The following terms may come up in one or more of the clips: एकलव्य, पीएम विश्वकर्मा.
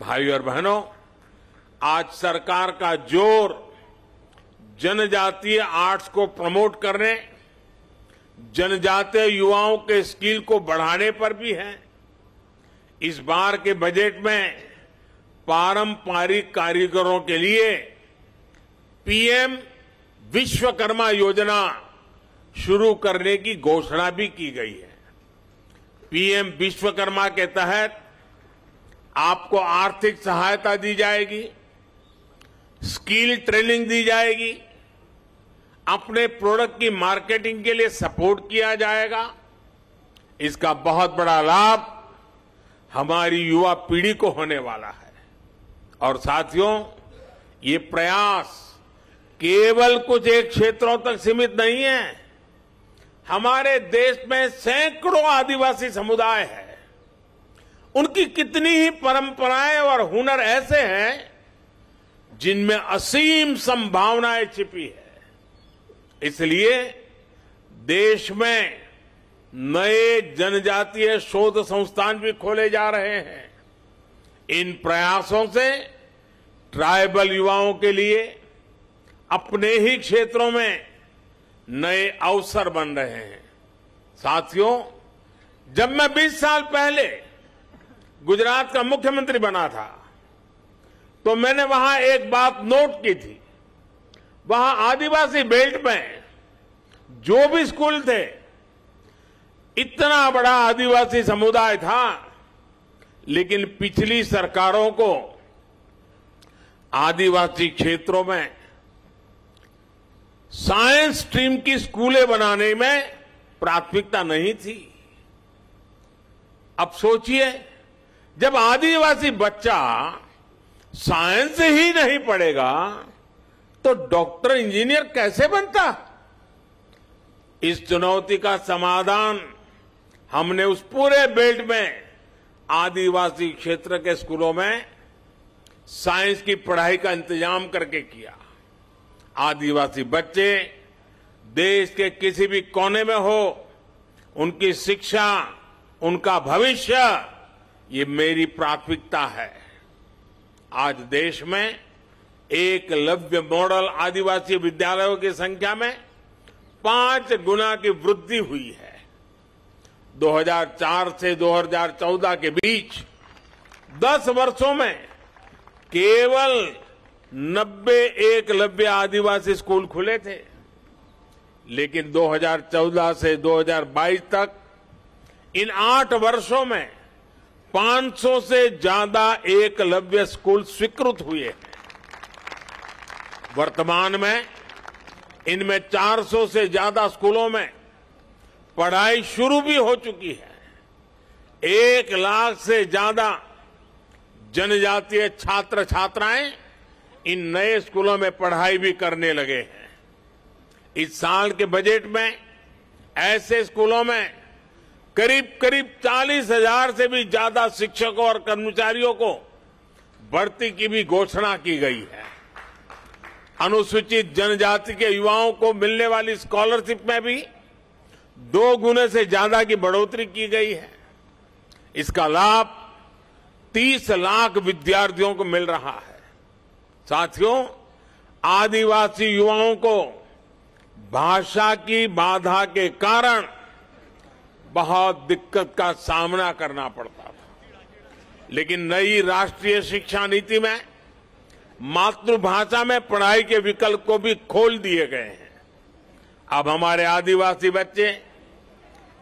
भाइयों और बहनों, आज सरकार का जोर जनजातीय आर्ट्स को प्रमोट करने, जनजातीय युवाओं के स्किल को बढ़ाने पर भी है। इस बार के बजट में पारंपरिक कारीगरों के लिए पीएम विश्वकर्मा योजना शुरू करने की घोषणा भी की गई है। पीएम विश्वकर्मा के तहत आपको आर्थिक सहायता दी जाएगी, स्किल ट्रेनिंग दी जाएगी, अपने प्रोडक्ट की मार्केटिंग के लिए सपोर्ट किया जाएगा। इसका बहुत बड़ा लाभ हमारी युवा पीढ़ी को होने वाला है। और साथियों, ये प्रयास केवल कुछ एक क्षेत्रों तक सीमित नहीं है। हमारे देश में सैकड़ों आदिवासी समुदाय है, उनकी कितनी ही परंपराएं और हुनर ऐसे हैं जिनमें असीम संभावनाएं छिपी है। इसलिए देश में नए जनजातीय शोध संस्थान भी खोले जा रहे हैं। इन प्रयासों से ट्राइबल युवाओं के लिए अपने ही क्षेत्रों में नए अवसर बन रहे हैं। साथियों, जब मैं 20 साल पहले गुजरात का मुख्यमंत्री बना था तो मैंने वहां एक बात नोट की थी। वहां आदिवासी बेल्ट में जो भी स्कूल थे, इतना बड़ा आदिवासी समुदाय था, लेकिन पिछली सरकारों को आदिवासी क्षेत्रों में साइंस स्ट्रीम की स्कूलें बनाने में प्राथमिकता नहीं थी। अब सोचिए, जब आदिवासी बच्चा साइंस ही नहीं पढ़ेगा तो डॉक्टर इंजीनियर कैसे बनता? इस चुनौती का समाधान हमने उस पूरे बेल्ट में आदिवासी क्षेत्र के स्कूलों में साइंस की पढ़ाई का इंतजाम करके किया। आदिवासी बच्चे देश के किसी भी कोने में हो, उनकी शिक्षा, उनका भविष्य, ये मेरी प्राथमिकता है। आज देश में एकलव्य मॉडल आदिवासी विद्यालयों की संख्या में 5 गुना की वृद्धि हुई है। 2004 से 2014 के बीच 10 वर्षों में केवल 90 एकलव्य आदिवासी स्कूल खुले थे, लेकिन 2014 से 2022 तक इन 8 वर्षों में 500 से ज्यादा एकलव्य स्कूल स्वीकृत हुए हैं। वर्तमान में इनमें 400 से ज्यादा स्कूलों में पढ़ाई शुरू भी हो चुकी है। 1 लाख से ज्यादा जनजातीय छात्र छात्राएं इन नए स्कूलों में पढ़ाई भी करने लगे हैं। इस साल के बजट में ऐसे स्कूलों में करीब 40,000 से भी ज्यादा शिक्षकों और कर्मचारियों को भर्ती की भी घोषणा की गई है। अनुसूचित जनजाति के युवाओं को मिलने वाली स्कॉलरशिप में भी 2 गुने से ज्यादा की बढ़ोतरी की गई है। इसका लाभ 30 लाख विद्यार्थियों को मिल रहा है। साथियों, आदिवासी युवाओं को भाषा की बाधा के कारण बहुत दिक्कत का सामना करना पड़ता था, लेकिन नई राष्ट्रीय शिक्षा नीति में मातृभाषा में पढ़ाई के विकल्प को भी खोल दिए गए हैं। अब हमारे आदिवासी बच्चे,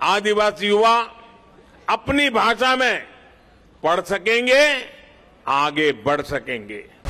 आदिवासी युवा अपनी भाषा में पढ़ सकेंगे, आगे बढ़ सकेंगे।